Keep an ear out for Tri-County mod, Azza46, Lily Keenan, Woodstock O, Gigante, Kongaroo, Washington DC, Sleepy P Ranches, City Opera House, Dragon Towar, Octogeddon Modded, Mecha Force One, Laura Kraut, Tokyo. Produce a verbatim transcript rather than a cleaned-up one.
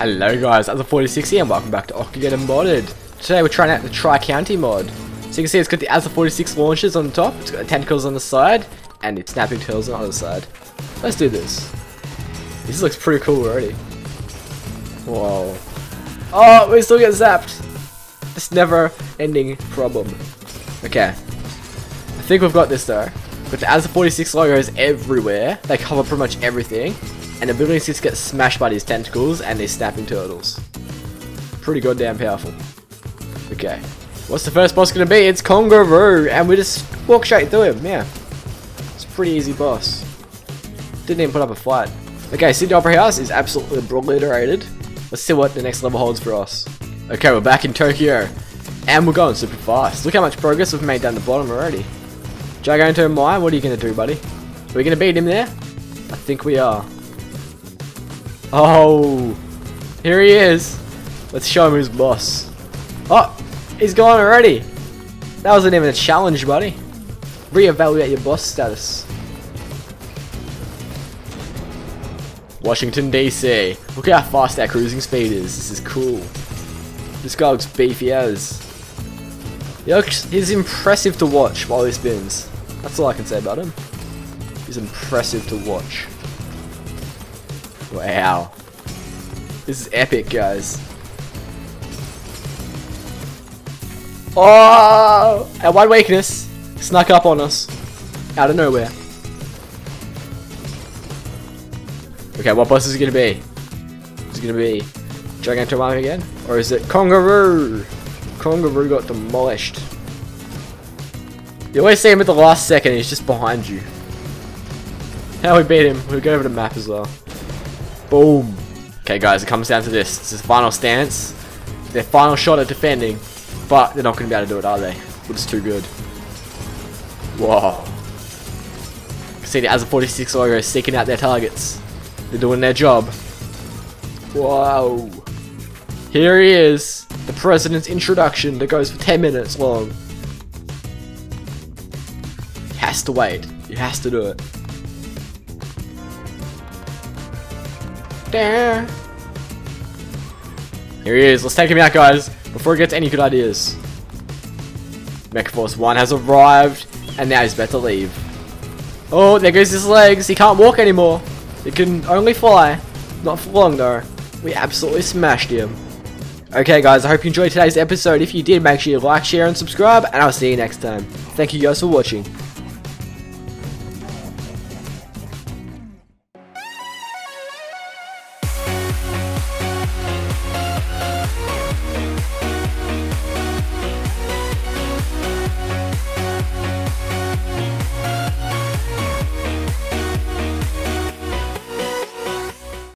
Hello guys, Azza forty-six here and welcome back to Octogeddon Modded. Today we're trying out the Tri-County mod. So you can see it's got the Azza forty-six launchers on the top, it's got tentacles on the side, and it's snapping tails on the other side. Let's do this. This looks pretty cool already. Whoa. Oh, we still get zapped. This never ending problem. Okay. I think we've got this though. But the Azza forty-six logos everywhere, they cover pretty much everything. And the building six gets smashed by these tentacles and these snapping turtles. Pretty goddamn powerful. Okay. What's the first boss gonna be? It's Kongaroo, and we just walk straight through him, yeah. It's a pretty easy boss. Didn't even put up a fight. Okay, City Opera House is absolutely obliterated. Let's see what the next level holds for us. Okay, we're back in Tokyo. And we're going super fast. Look how much progress we've made down the bottom already. Gigante, what are you gonna do, buddy? Are we gonna beat him there? I think we are. Oh, here he is. Let's show him who's boss. Oh, he's gone already. That wasn't even a challenge, buddy. Reevaluate your boss status. Washington D C. Look how fast our cruising speed is. This is cool. This guy looks beefy as. He looks, he's impressive to watch while he spins. That's all I can say about him. He's impressive to watch. Wow. This is epic, guys. Oh! Our one weakness snuck up on us. Out of nowhere. Okay, what boss is it going to be? Is it going to be Dragon Towar again? Or is it Kongaroo? Kongaroo got demolished. You always see him at the last second, he's just behind you. How we beat him, we'll go over the map as well. Boom. Okay guys, it comes down to this. This is the final stance. Their final shot at defending. But they're not going to be able to do it, are they? We're just too good. Whoa. You can see the Azza forty-six logo seeking out their targets. They're doing their job. Whoa. Here he is. The president's introduction that goes for ten minutes long. He has to wait. He has to do it. There. Here he is. Let's take him out, guys, before he gets any good ideas. Mecha Force One has arrived, and now he's about to leave. Oh, there goes his legs. He can't walk anymore. He can only fly. Not for long, though. We absolutely smashed him. Okay, guys, I hope you enjoyed today's episode. If you did, make sure you like, share, and subscribe, and I'll see you next time. Thank you guys for watching.